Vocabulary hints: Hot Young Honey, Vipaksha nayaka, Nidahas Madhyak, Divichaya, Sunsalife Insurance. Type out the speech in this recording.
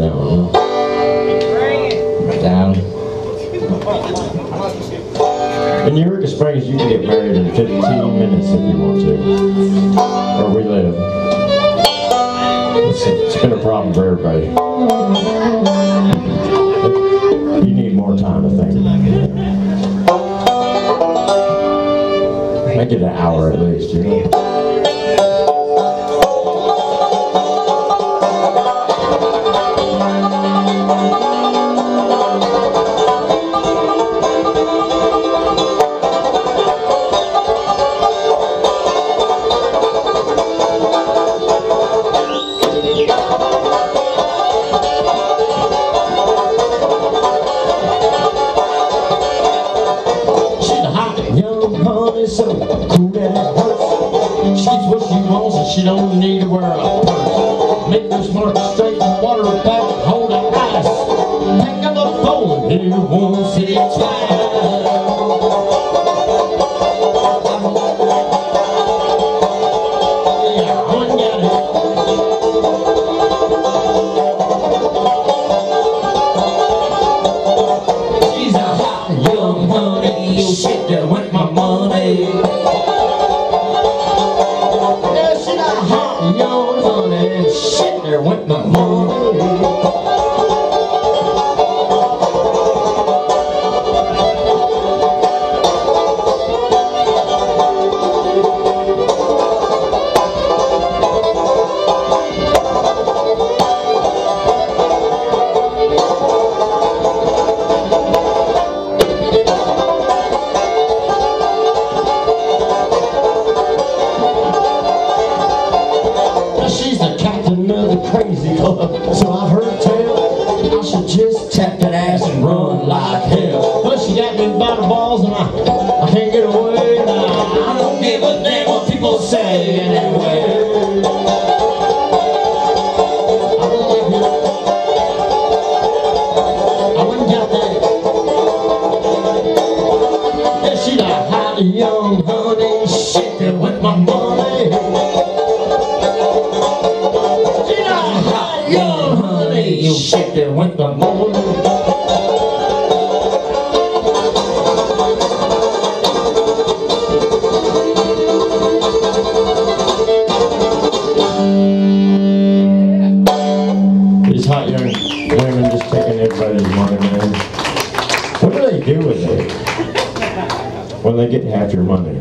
that one. Down. In Eureka Springs, you can get married in 15 minutes if you want to. Where we live. It's been a problem for everybody. You need more time to think. Make it an hour at least, you know. So cool and person, she gets what she wants and she don't need to wear a purse. Make those marks straight and water her back, hold her ice. Pick up a phone and do it once and twice. Yeah, she's a hot young honey. Shit, that went my money. Yeah, she's a hot young honey. Shit, there went my money. Crazy club, so I've heard tell. I should just tap that ass and run like hell. But she got me by the balls and I can't get away. Now I don't give a damn what people say anyway. I wouldn't count that. Yeah, she's a hot young honey. Shit, that went my money. You shit that went the moon. These hot young women just taking everybody's money, man. What do they do with it when they get half your money?